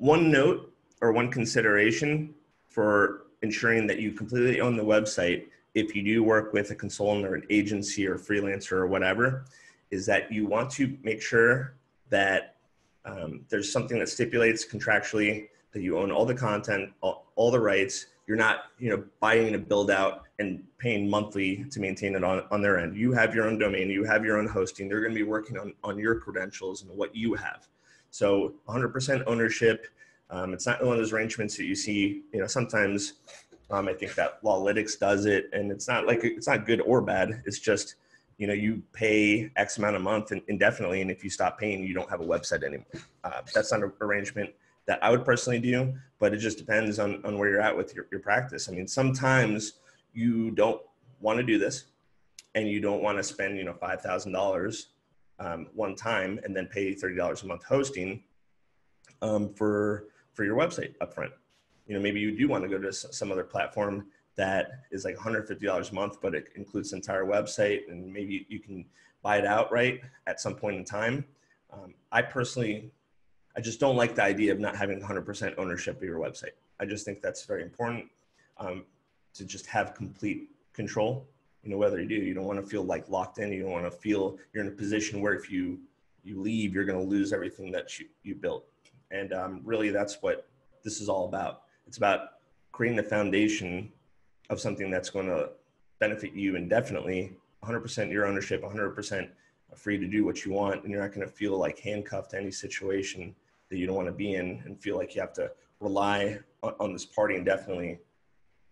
One note or one consideration for ensuring that you completely own the website, if you do work with a consultant or an agency or freelancer or whatever, is that you want to make sure that there's something that stipulates contractually that you own all the content, all the rights. You're not, buying a build out and paying monthly to maintain it on their end. You have your own domain, you have your own hosting. They're going to be working on your credentials and what you have. So 100% ownership. It's not one of those arrangements that you see, sometimes I think that Lawlytics does it, and it's not like, it's not good or bad. It's just, you pay X amount a month indefinitely. And if you stop paying, you don't have a website anymore. That's not an arrangement that I would personally do, but it just depends on where you're at with your practice. I mean, sometimes you don't want to do this and you don't want to spend, $5,000 one time and then pay $30 a month hosting for your website upfront. Maybe you do want to go to some other platform that is like $150 a month, but it includes the entire website, and maybe you can buy it outright at some point in time. I personally, I just don't like the idea of not having 100% ownership of your website. I just think that's very important to just have complete control. Whether you don't want to feel like locked in. You don't want to feel you're in a position where if you leave, you're going to lose everything that you built. And really, that's what this is all about. It's about creating the foundation of something that's going to benefit you indefinitely, 100% your ownership, 100% free to do what you want. And you're not going to feel like handcuffed to any situation that you don't want to be in and feel like you have to rely on this party indefinitely,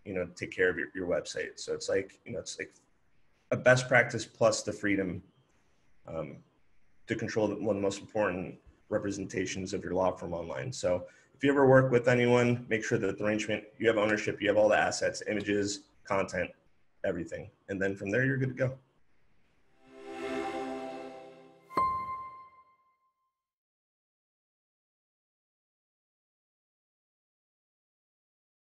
to take care of your website. So it's like, it's like a best practice plus the freedom to control one of the most important representations of your law firm online. So if you ever work with anyone, make sure that the arrangement, you have ownership, you have all the assets, images, content, everything. And then from there, you're good to go.